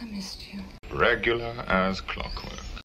I missed you. Regular as clockwork.